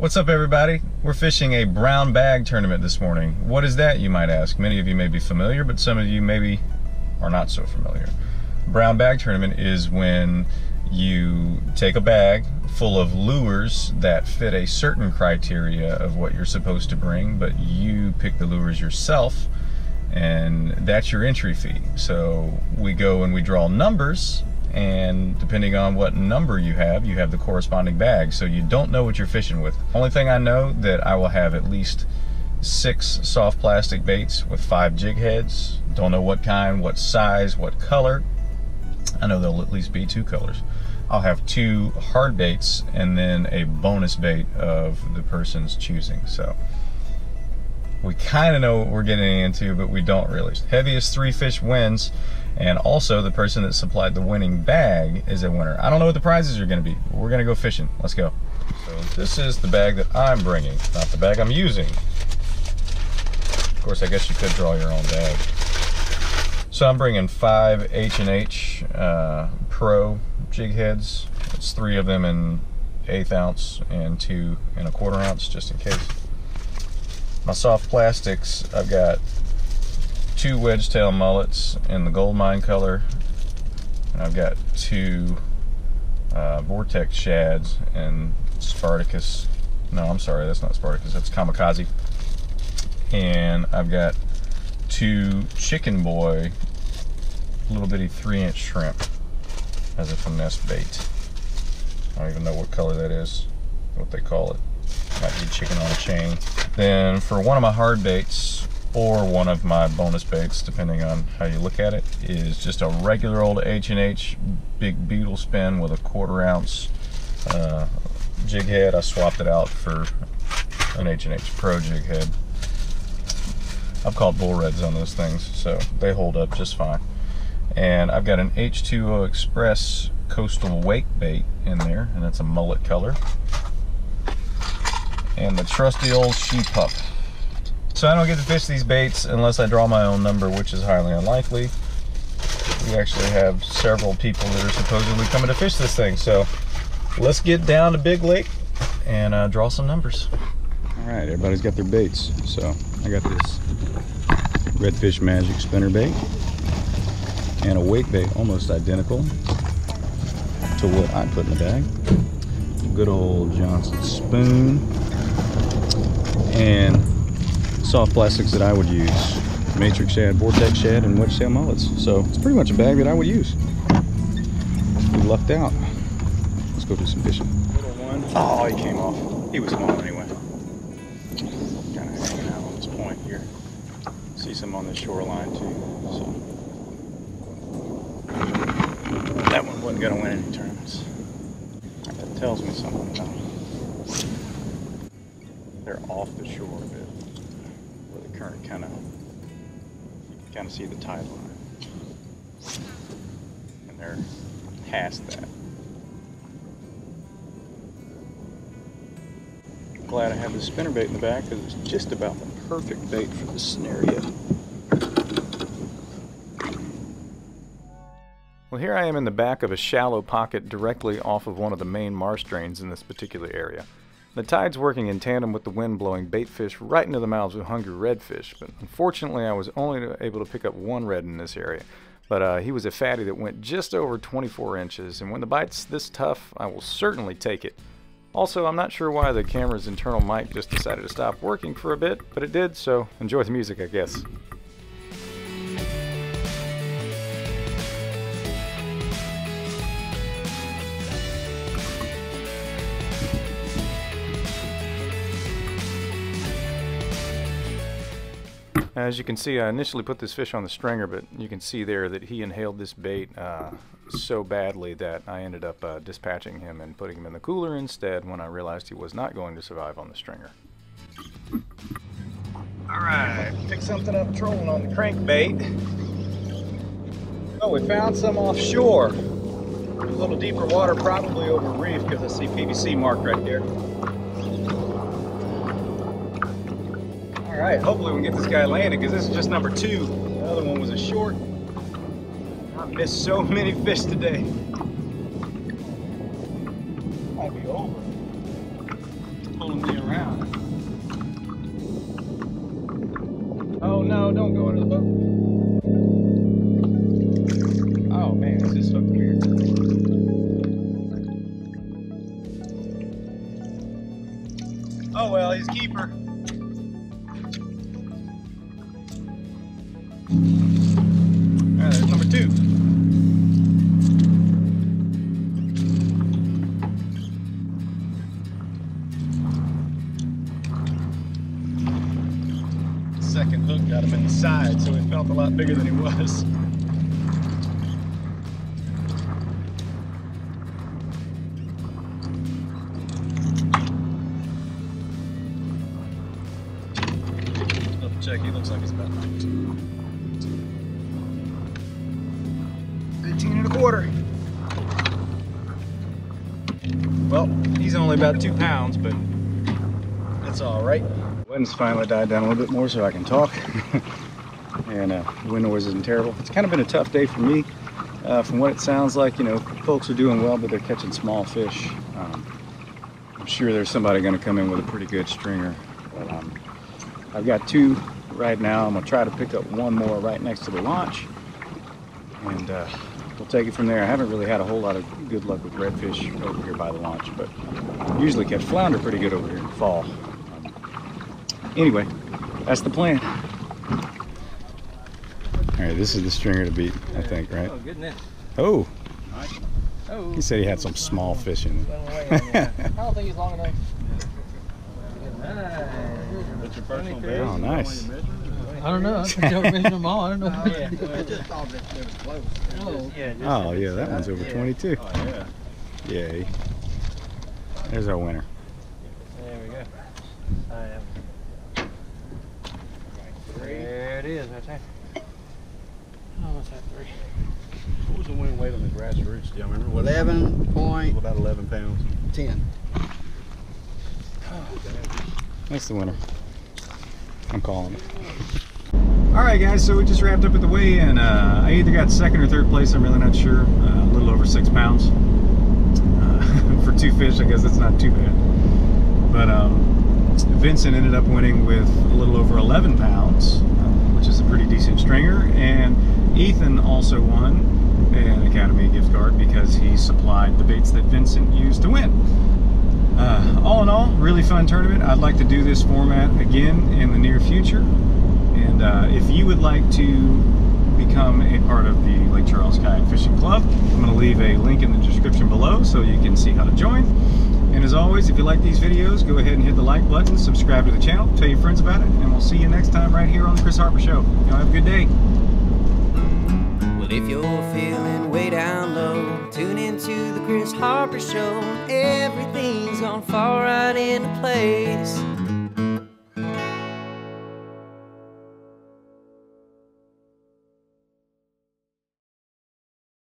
What's up, everybody? We're fishing a brown bag tournament this morning. What is that, you might ask? Many of you may be familiar, but some of you maybe are not so familiar. Brown bag tournament is when you take a bag full of lures that fit a certain criteria of what you're supposed to bring, but you pick the lures yourself, and that's your entry fee. So we go and we draw numbers, and depending on what number you have the corresponding bag. So you don't know what you're fishing with. Only thing I know that I will have at least 6 soft plastic baits with 5 jig heads. Don't know what kind, what size, what color. I know there'll at least be 2 colors. I'll have 2 hard baits and then a bonus bait of the person's choosing. So we kind of know what we're getting into, but we don't really. Heaviest 3 fish wins, and also the person that supplied the winning bag is a winner. I don't know what the prizes are going to be, but we're going to go fishing. Let's go. So this is the bag that I'm bringing, not the bag I'm using. Of course, I guess you could draw your own bag. So I'm bringing 5 H&H Pro jig heads. It's 3 of them in 1/8 ounce and 2 in 1/4 ounce, just in case. My soft plastics, I've got 2 Wedgetail Mullets in the gold mine color, and I've got 2 Vortex Shads and Spartacus. No, I'm sorry, that's not Spartacus, that's Kamikaze. And I've got 2 Chicken Boy, little bitty 3-inch shrimp as a finesse bait. I don't even know what color that is, what they call it. Might be chicken on a chain. Then for one of my hard baits or one of my bonus baits, depending on how you look at it, is just a regular old H&H big beetle spin with 1/4 ounce jig head. I swapped it out for an H&H Pro jig head. I've caught bull reds on those things, so they hold up just fine. And I've got an H2O Express coastal wake bait in there, and that's a mullet color. And the trusty old She Pup. So I don't get to fish these baits unless I draw my own number, which is highly unlikely. We actually have several people that are supposedly coming to fish this thing. So let's get down to Big Lake and draw some numbers. All right, everybody's got their baits. So I got this Redfish Magic spinner bait and a wake bait almost identical to what I put in the bag. Good old Johnson Spoon. And soft plastics that I would use: Matrix Shad, Vortex Shad, and Wedgetail Mullets. So it's pretty much a bag that I would use. We lucked out. Let's go do some fishing. Little one. Oh, he came off. He was gone anyway. Kind of hanging out on this point here. See some on the shoreline too. So that one wasn't going to win any tournaments. That tells me something about it. They're off the shore a bit, where the current you can kind of see the tide line, and they're past that. I'm glad I have this spinnerbait in the back because it's just about the perfect bait for this scenario. Well, here I am in the back of a shallow pocket directly off of one of the main marsh drains in this particular area. The tide's working in tandem with the wind blowing bait fish right into the mouths of hungry redfish, but unfortunately I was only able to pick up one red in this area. But he was a fatty that went just over 24 inches, and when the bite's this tough, I will certainly take it. Also, I'm not sure why the camera's internal mic just decided to stop working for a bit, but it did, so enjoy the music, I guess. As you can see, I initially put this fish on the stringer, but you can see there that he inhaled this bait so badly that I ended up dispatching him and putting him in the cooler instead when I realized he was not going to survive on the stringer. Alright, pick something up trolling on the crankbait. Oh, we found some offshore. A little deeper water, probably over reef, because I see PVC marked right there. All right, hopefully we can get this guy landed because this is just number 2. The other one was a short. I missed so many fish today. Might be over. pulling me around. Oh no, don't go under the boat. Oh man, this is so weird. Oh well, he's a keeper. Alright, there's number two. Second hook got him in the side, so it felt a lot bigger than he was. Double check, he looks like he's about 19. 18 and a quarter. Well, he's only about 2 pounds, but that's alright. Wind's finally died down a little bit more so I can talk. And wind noise isn't terrible. It's kind of been a tough day for me. From what it sounds like, you know, folks are doing well, but they're catching small fish. I'm sure there's somebody going to come in with a pretty good stringer. But, I've got two right now. I'm going to try to pick up one more right next to the launch. And we'll take it from there. I haven't really had a whole lot of good luck with redfish over here by the launch, but I usually catch flounder pretty good over here in the fall. Anyway, that's the plan. All right, this is the stringer to beat, I think, right? Oh, goodness. Oh. Oh. He said he had some small fish in there. I don't think he's long enough. That's your personal best? Oh, nice. I don't know. I don't measure them all. I don't know. Oh, yeah, that one's over 22. Oh, yeah. Yay. There's our winner. There we go. I am. There it is, right there. Oh, what's that, three? What was the wind weight on the grassroots? Do y'all remember? What 11 point. About 11 pounds. 10. Oh. That's the winner. I'm calling it. All right, guys, so we just wrapped up at the weigh-in. I either got second or third place, I'm really not sure. A little over 6 pounds. For two fish, I guess that's not too bad. But, Vincent ended up winning with a little over 11 pounds, which is a pretty decent stringer, and Ethan also won an Academy gift card because he supplied the baits that Vincent used to win. All in all, really fun tournament. I'd like to do this format again in the near future, and if you would like to become a part of the Lake Charles Kayak Fishing Club, I'm going to leave a link in the description below so you can see how to join. And as always, if you like these videos, go ahead and hit the like button, subscribe to the channel, tell your friends about it, and we'll see you next time right here on the Kris Harper Show. Y'all have a good day. Well, if you're feeling way down low, tune into the Kris Harper Show. Everything's gonna fall right into place.